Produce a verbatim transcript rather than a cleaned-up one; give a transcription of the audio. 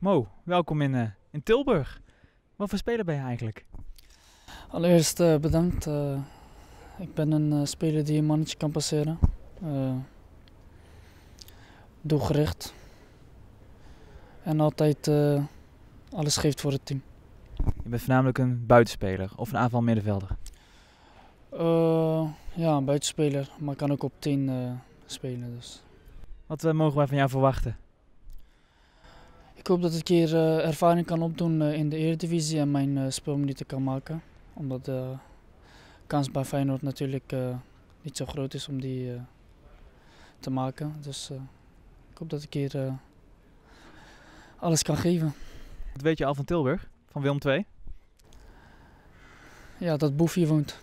Mo, welkom in, uh, in Tilburg. Wat voor speler ben je eigenlijk? Allereerst uh, bedankt. Uh, ik ben een uh, speler die een mannetje kan passeren. Uh, doelgericht. En altijd uh, alles geeft voor het team. Je bent voornamelijk een buitenspeler of een aanvalmiddenvelder? Uh, ja, een buitenspeler, maar kan ook op tien uh, spelen. Dus. Wat uh, mogen wij van jou verwachten? Ik hoop dat ik hier uh, ervaring kan opdoen uh, in de Eredivisie en mijn uh, speelminuten kan maken. Omdat de kans bij Feyenoord natuurlijk uh, niet zo groot is om die uh, te maken. Dus uh, ik hoop dat ik hier uh, alles kan geven. Wat weet je al van Tilburg, van Willem twee? Ja, dat Boef hier woont.